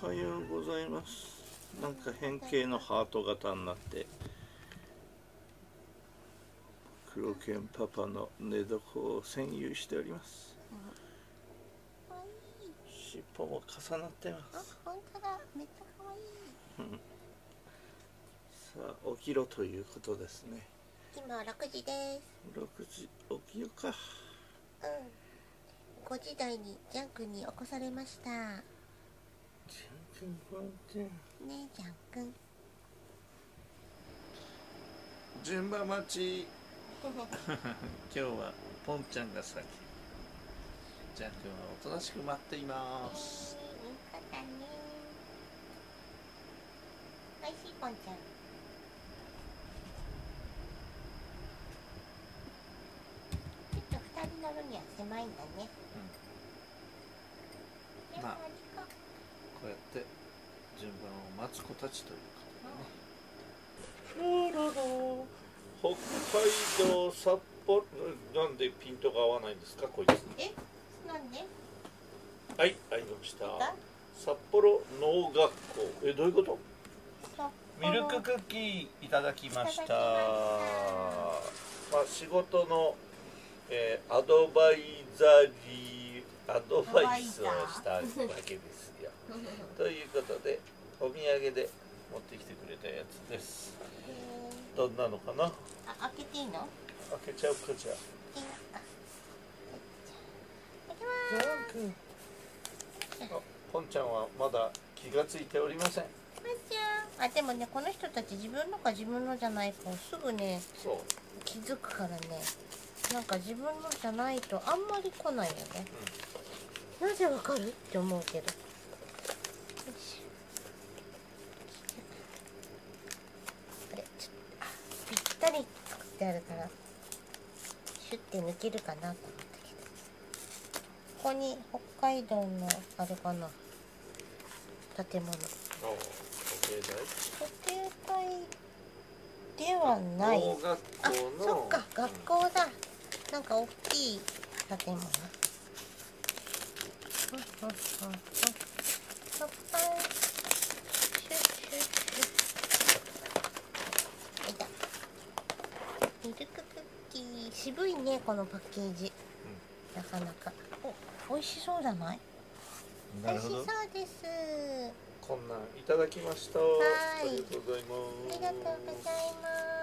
おはようございます。なんか変形のハート型になって黒犬パパの寝床を占有しております。尻尾も重なってます。あ、本当だ、めっちゃ可愛い。さあ起きろということですね。今6時です。6時、起きようか。うん、5時台にジャン君に起こされました。ジャン君ねえ、ジャン君順番待ち今日はポンちゃんが先、ジャン君はおとなしく待っています。いい子だね。おいしい、ポンちゃん。ちょっと2人乗るには狭いんだね。うん、まあこうやって順番を待つ子たちということでね。北海道札幌、なんでピントが合わないんですか、こいつ。え、なんで？はい、合いました。札幌農学校、え、どういうこと？ミルククッキーいただきました。まあ仕事の、アドバイスをしたわけですよ。ということでお土産で持ってきてくれたやつです。どんなのかな。あ、開けていいの？開けちゃうか。じゃあポンちゃんはまだ気がついておりません。あ、でもね、この人たち自分のか自分のじゃないかすぐね、気づくからね。なんか自分のじゃないとあんまり来ないよね。なぜわかるって思うけど。あれ、ちょっとぴったりってあるからシュッて抜けるかなと思ったけど、ここに北海道のあれかな、建物、時計台ではない。あ、そっか、学校だ。なんか大きい建物。ミルククッキー、渋いねこのパッケージ。なかなか美味しそうじゃない？美味しそうです。こんなんいただきました。ありがとうございます。